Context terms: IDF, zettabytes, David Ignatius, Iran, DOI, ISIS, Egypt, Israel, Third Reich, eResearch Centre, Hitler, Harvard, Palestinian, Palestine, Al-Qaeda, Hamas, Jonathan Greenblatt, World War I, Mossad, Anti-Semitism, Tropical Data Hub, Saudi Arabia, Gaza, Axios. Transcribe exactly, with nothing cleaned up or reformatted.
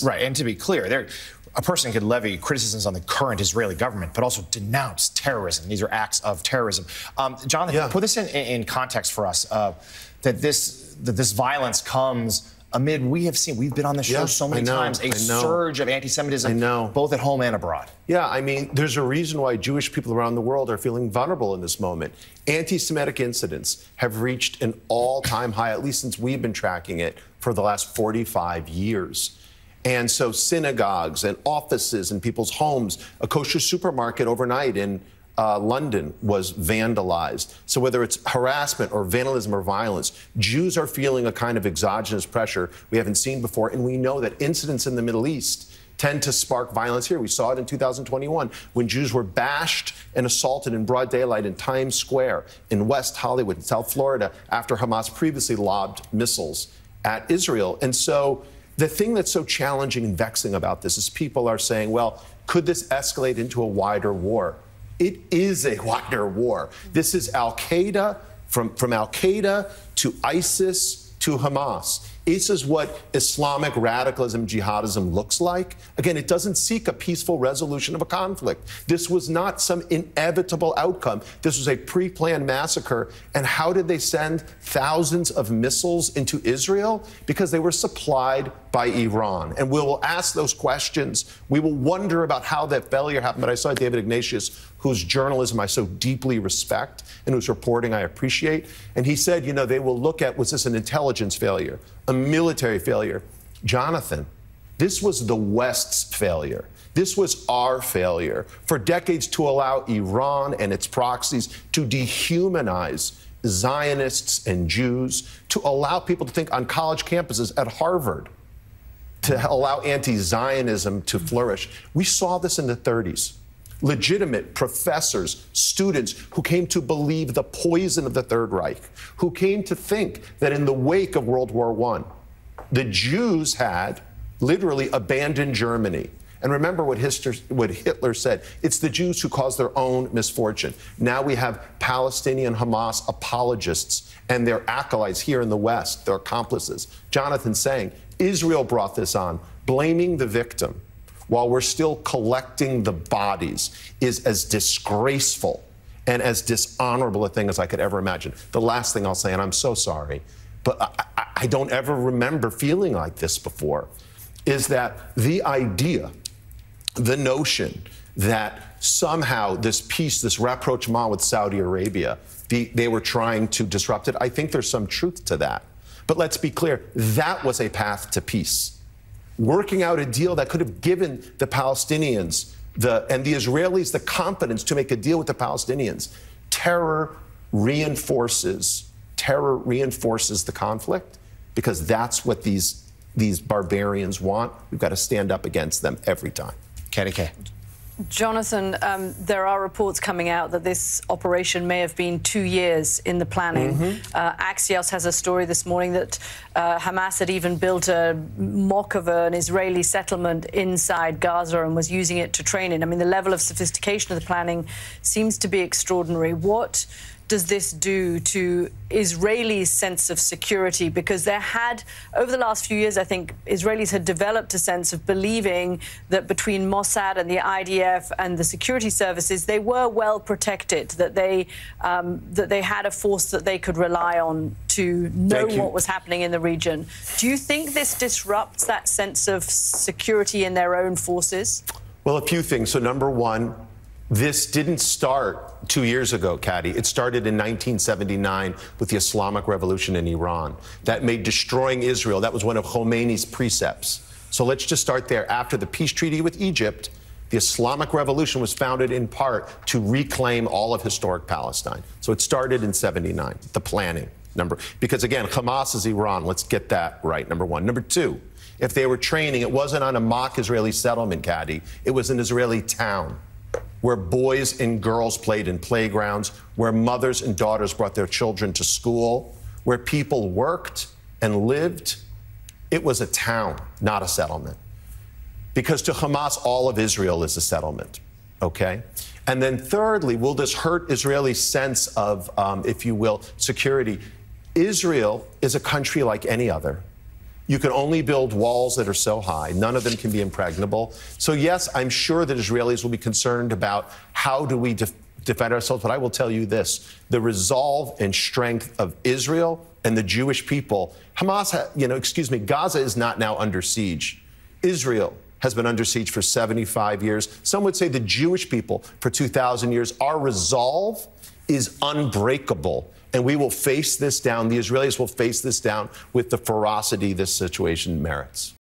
ISIS. Right, and to be clear, there, a person could levy criticisms on the current Israeli government, but also denounce terrorism. These are acts of terrorism. Um, Jonathan, yeah. put this in, in context for us, uh, that this that this violence comes amid, we have seen, we've been on the show yeah, so many know, times, a surge of anti-Semitism, both at home and abroad. Yeah, I mean, there's a reason why Jewish people around the world are feeling vulnerable in this moment. Anti-Semitic incidents have reached an all-time high, at least since we've been tracking it, for the last forty-five years. And so synagogues and offices and people's homes, a kosher supermarket overnight in Uh, London was vandalized. So whether it's harassment or vandalism or violence, Jews are feeling a kind of exogenous pressure we haven't seen before. And we know that incidents in the Middle East tend to spark violence here. We saw it in two thousand twenty-one when Jews were bashed and assaulted in broad daylight in Times Square in West Hollywood, in South Florida, after Hamas previously lobbed missiles at Israel. And so the thing that's so challenging and vexing about this is people are saying, well, could this escalate into a wider war? It is a wider war. This is Al-Qaeda, from, from Al-Qaeda to ISIS to Hamas. This is what Islamic radicalism, jihadism looks like. Again, it doesn't seek a peaceful resolution of a conflict. This was not some inevitable outcome. This was a pre-planned massacre. And how did they send thousands of missiles into Israel? Because they were supplied by Iran. And we will ask those questions. We will wonder about how that failure happened. But I saw David Ignatius, whose journalism I so deeply respect and whose reporting I appreciate. And he said, you know, they will look at, was this an intelligence failure, a military failure? Jonathan, this was the West's failure. This was our failure for decades to allow Iran and its proxies to dehumanize Zionists and Jews, to allow people to think on college campuses at Harvard, to allow anti-Zionism to flourish. We saw this in the thirties. Legitimate professors, students who came to believe the poison of the Third Reich, who came to think that in the wake of World War One, the Jews had literally abandoned Germany. And remember what, history, what Hitler said, it's the Jews who caused their own misfortune. Now we have Palestinian Hamas apologists and their acolytes here in the West, their accomplices. Jonathan saying, Israel brought this on, blaming the victim while we're still collecting the bodies is as disgraceful and as dishonorable a thing as I could ever imagine. The last thing I'll say, and I'm so sorry, but I, I, I don't ever remember feeling like this before, is that the idea, the notion that somehow this peace, this rapprochement with Saudi Arabia, the, they were trying to disrupt it, I think there's some truth to that. But let's be clear, that was a path to peace. Working out a deal that could have given the Palestinians the, and the Israelis the confidence to make a deal with the Palestinians. Terror reinforces, terror reinforces the conflict because that's what these, these barbarians want. We've got to stand up against them every time. K D K. Jonathan, um, there are reports coming out that this operation may have been two years in the planning. Mm-hmm. uh, Axios has a story this morning that uh, Hamas had even built a mock of an Israeli settlement inside Gaza and was using it to train in. I mean, the level of sophistication of the planning seems to be extraordinary. What does this do to Israelis' sense of security? Because there had, over the last few years, I think, Israelis had developed a sense of believing that between Mossad and the I D F and the security services, they were well protected, that they, um, that they had a force that they could rely on to know what was happening in the region. Do you think this disrupts that sense of security in their own forces? Well, a few things. So number one, this didn't start two years ago, Caddy. It started in nineteen seventy-nine with the Islamic Revolution in Iran. That made destroying Israel, that was one of Khomeini's precepts. So let's just start there. After the peace treaty with Egypt, the Islamic Revolution was founded in part to reclaim all of historic Palestine. So it started in seventy-nine, the planning. Number, because again, Hamas is Iran. Let's get that right, number one. Number two, if they were training, it wasn't on a mock Israeli settlement, Caddy. It was an Israeli town, where boys and girls played in playgrounds, where mothers and daughters brought their children to school, where people worked and lived. It was a town, not a settlement. Because to Hamas, all of Israel is a settlement, okay? And then thirdly, will this hurt Israelis' sense of, um, if you will, security? Israel is a country like any other. You can only build walls that are so high. None of them can be impregnable. So yes, I'm sure that Israelis will be concerned about how do we def defend ourselves, but I will tell you this, the resolve and strength of Israel and the Jewish people, Hamas, ha you know, excuse me, Gaza is not now under siege. Israel has been under siege for seventy-five years. Some would say the Jewish people for two thousand years. Our resolve is unbreakable. And we will face this down. The Israelis will face this down with the ferocity this situation merits.